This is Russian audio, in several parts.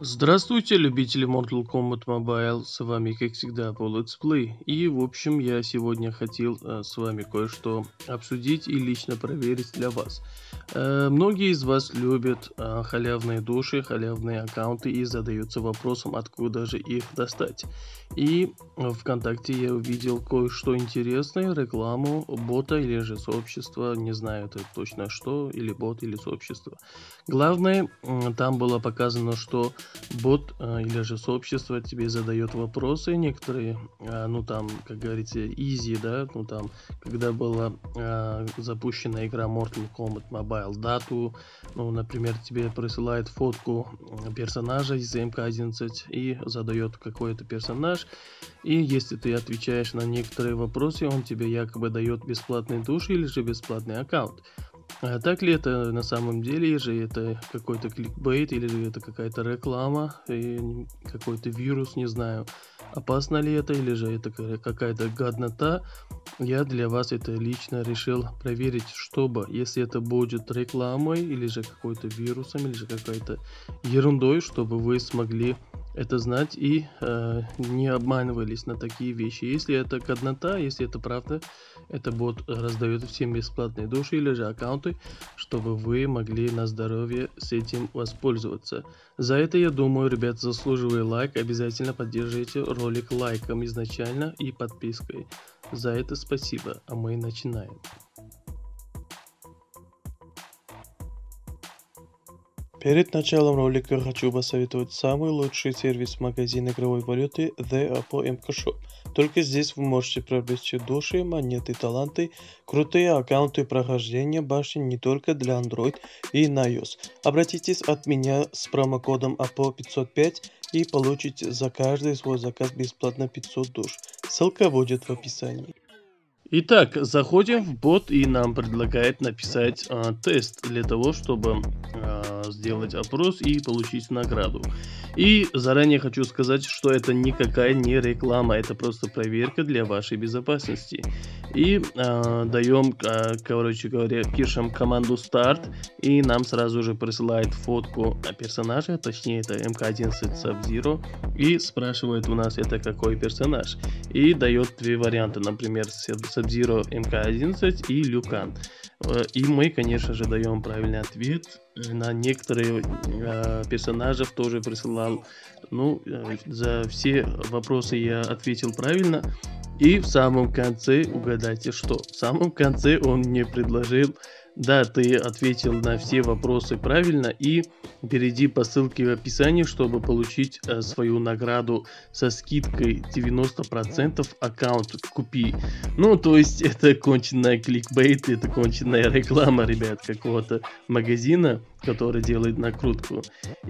Здравствуйте, любители Mortal Kombat Mobile, с вами как всегда Apo Letsplay, и в общем я сегодня хотел с вами кое-что обсудить и лично проверить для вас. Многие из вас любят халявные души, халявные аккаунты и задаются вопросом, откуда же их достать. И ВКонтакте я увидел кое-что интересное, рекламу бота или же сообщества, не знаю это точно что, или бот, или сообщество. Главное, там было показано, что бот или же сообщество тебе задает вопросы некоторые, ну там, как говорится, easy, да, ну там, когда была запущена игра Mortal Kombat Mobile, дату, ну, например, тебе присылает фотку персонажа из МК11 и задает какой-то персонаж, и если ты отвечаешь на некоторые вопросы, он тебе якобы дает бесплатный душ или же бесплатный аккаунт. А так ли это на самом деле, или же это какой-то кликбейт, или же это какая-то реклама, какой-то вирус, не знаю, опасно ли это, или же это какая-то гаднота. Я для вас это лично решил проверить, чтобы, если это будет рекламой, или же какой-то вирусом, или же какой-то ерундой, чтобы вы смогли это знать и не обманывались на такие вещи. Если это гаднота, если это правда, это бот раздает всем бесплатные души или же аккаунты, чтобы вы могли на здоровье с этим воспользоваться. За это, я думаю, ребят, заслуживаю лайк. Обязательно поддержите ролик лайком изначально и подпиской. За это спасибо, а мы начинаем. Перед началом ролика хочу посоветовать самый лучший сервис магазина игровой валюты TheApoMkShop. Только здесь вы можете приобрести души, монеты, таланты, крутые аккаунты прохождения башен не только для Android и на iOS. Обратитесь от меня с промокодом APO505 и получите за каждый свой заказ бесплатно 500 душ. Ссылка будет в описании. Итак, заходим в бот, и нам предлагает написать тест для того, чтобы сделать опрос и получить награду. И заранее хочу сказать, что это никакая не реклама, это просто проверка для вашей безопасности. И даем, короче говоря, пишем команду старт, и нам сразу же присылает фотку персонажа, точнее это МК11 Саб-Зиро, и спрашивает у нас, это какой персонаж, и дает три варианта, например, Саб-Зиро, МК11 и Люкан. И мы, конечно же, даем правильный ответ. На некоторые персонажев тоже присылал. Ну, за все вопросы я ответил правильно. И в самом конце, угадайте что, в самом конце он мне предложил: да, ты ответил на все вопросы правильно, и перейди по ссылке в описании, чтобы получить свою награду со скидкой 90%, аккаунт купи. Ну, то есть это конченная кликбейт, это конченная реклама, ребят, какого-то магазина, который делает накрутку.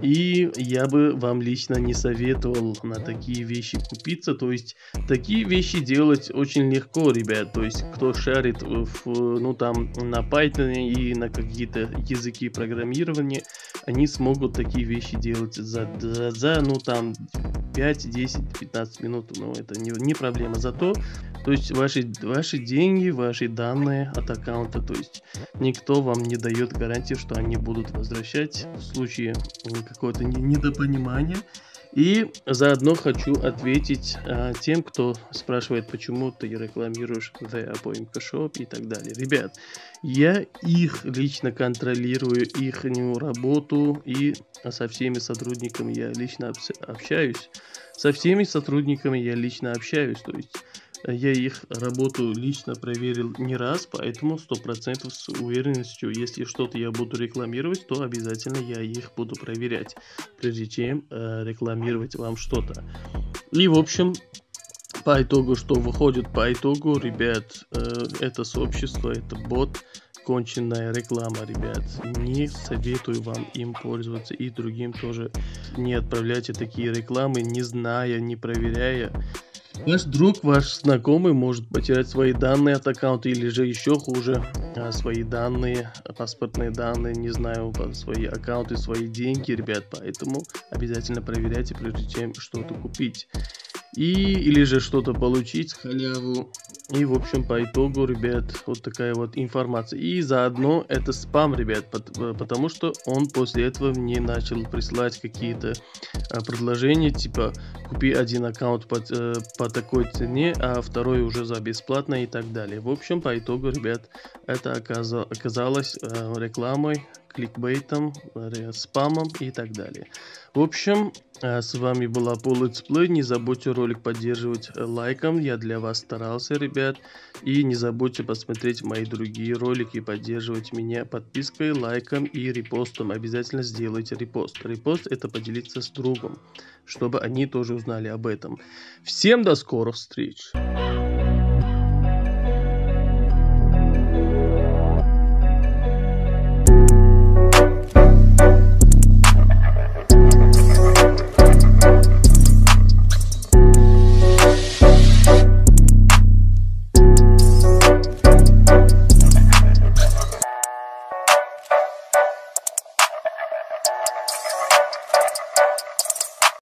И я бы вам лично не советовал на такие вещи купиться. То есть такие вещи делать очень легко, ребят. То есть кто шарит ну там на Python и на какие-то языки программирования, они смогут такие вещи делать за ну там 5, 10, 15 минут. Но это не проблема. Зато, то есть ваши деньги, ваши данные от аккаунта, то есть никто вам не дает гарантии, что они будут возвращать в случае какого-то недопонимания. И заодно хочу ответить тем, кто спрашивает, почему ты рекламируешь TheApoMkShop и так далее. Ребят, я их лично контролирую, их работу, и со всеми сотрудниками я лично общаюсь. Со всеми сотрудниками я лично общаюсь, то есть я их работу лично проверил не раз, поэтому 100% с уверенностью, если что-то я буду рекламировать, то обязательно я их буду проверять, прежде чем рекламировать вам что-то. И в общем, по итогу, что выходит по итогу, ребят, это сообщество, это бот, конченная реклама, ребят. Не советую вам им пользоваться, и другим тоже не отправляйте такие рекламы, не зная, не проверяя. Ваш друг, ваш знакомый может потерять свои данные от аккаунта, или же еще хуже, свои данные, паспортные данные, не знаю, свои аккаунты, свои деньги, ребят, поэтому обязательно проверяйте, прежде чем что-то купить. Или же что-то получить, халяву, И, в общем, по итогу, ребят, вот такая вот информация. И заодно это спам, ребят, потому что он после этого мне начал присылать какие-то предложения, типа, купи один аккаунт по такой цене, а второй уже за бесплатно и так далее. В общем, по итогу, ребят, это оказалось рекламой, кликбейтом, спамом и так далее. В общем, с вами была Apo Letsplay. Не забудьте ролик поддерживать лайком. Я для вас старался, ребят. И не забудьте посмотреть мои другие ролики, поддерживать меня подпиской, лайком и репостом. Обязательно сделайте репост. Репост — это поделиться с другом, чтобы они тоже узнали об этом. Всем до скорых встреч!